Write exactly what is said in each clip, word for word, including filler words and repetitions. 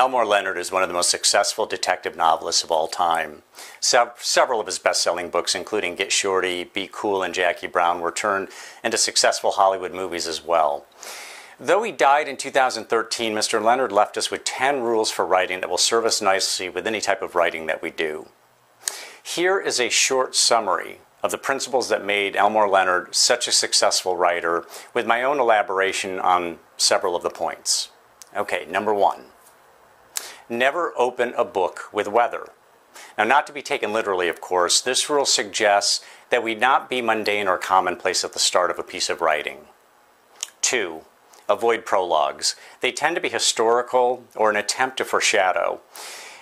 Elmore Leonard is one of the most successful detective novelists of all time. Se- several of his best-selling books, including Get Shorty, Be Cool, and Jackie Brown, were turned into successful Hollywood movies as well. Though he died in two thousand thirteen, Mister Leonard left us with ten rules for writing that will serve us nicely with any type of writing that we do. Here is a short summary of the principles that made Elmore Leonard such a successful writer, with my own elaboration on several of the points. Okay, number one. Never open a book with weather. Now, not to be taken literally, of course, this rule suggests that we not be mundane or commonplace at the start of a piece of writing. Two. Avoid prologues. They tend to be historical or an attempt to foreshadow.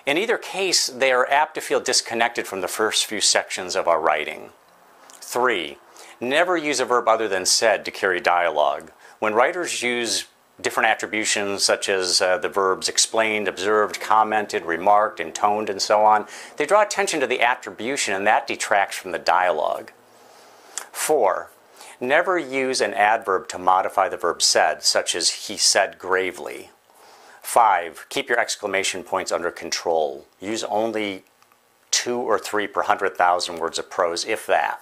In either case, they are apt to feel disconnected from the first few sections of our writing. Three, never use a verb other than said to carry dialogue. When writers use different attributions such as uh, the verbs explained, observed, commented, remarked, intoned, and so on, they draw attention to the attribution, and that detracts from the dialogue. Four, never use an adverb to modify the verb said, such as he said gravely. Five, keep your exclamation points under control. Use only two or three per hundred thousand words of prose, if that.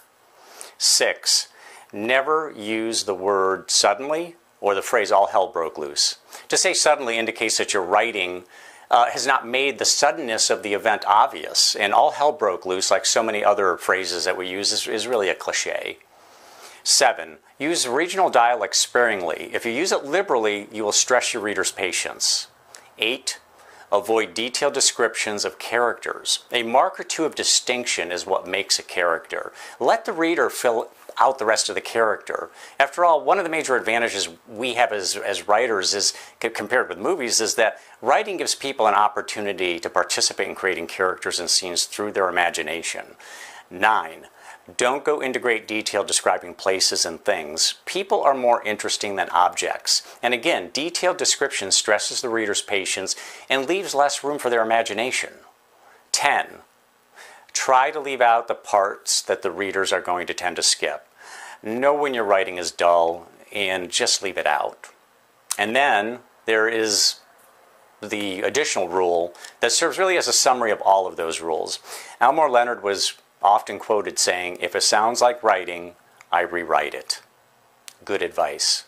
Six, never use the word suddenly or the phrase all hell broke loose. To say suddenly indicates that your writing uh, has not made the suddenness of the event obvious, and all hell broke loose, like so many other phrases that we use, is, is really a cliche. Seven, use regional dialect sparingly. If you use it liberally, you will stress your reader's patience. Eight, avoid detailed descriptions of characters. A mark or two of distinction is what makes a character. Let the reader fill out the rest of the character. After all, one of the major advantages we have as, as writers is, compared with movies, is that writing gives people an opportunity to participate in creating characters and scenes through their imagination. Nine, don't go into great detail describing places and things. People are more interesting than objects. And again, detailed description stresses the reader's patience and leaves less room for their imagination. ten. Try to leave out the parts that the readers are going to tend to skip. Know when your writing is dull and just leave it out. And then there is the additional rule that serves really as a summary of all of those rules. Elmore Leonard was often quoted saying, "If it sounds like writing, I rewrite it." Good advice.